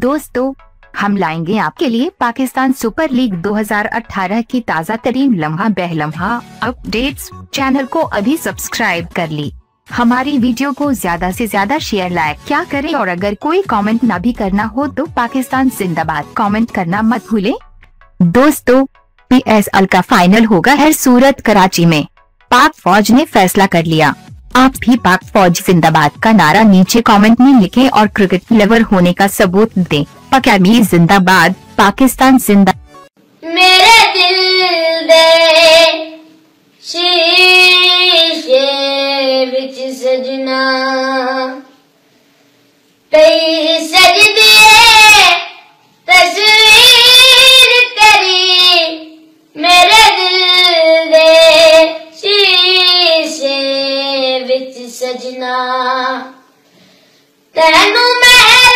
दोस्तों, हम लाएंगे आपके लिए पाकिस्तान सुपर लीग 2018 की ताज़ा तरीन लम्हा बहलम्हा अपडेट्स। चैनल को अभी सब्सक्राइब कर ली, हमारी वीडियो को ज्यादा से ज्यादा शेयर लाइक क्या करें, और अगर कोई कमेंट ना भी करना हो तो पाकिस्तान जिंदाबाद कमेंट करना मत भूलें। दोस्तों, PSL का फाइनल होगा है सूरत कराची में, पाक फौज ने फैसला कर लिया। आप भी पाक फौज जिंदाबाद का नारा नीचे कमेंट में लिखें और क्रिकेट लवर होने का सबूत दें। अकेडमी जिंदाबाद, पाकिस्तान जिंदाबाद। मेरे दिल दे शीशे विच सजना, कई सजदे तस्वीर तेरी। मेरे दिल दे शीशे विच सजना, तैनू मैं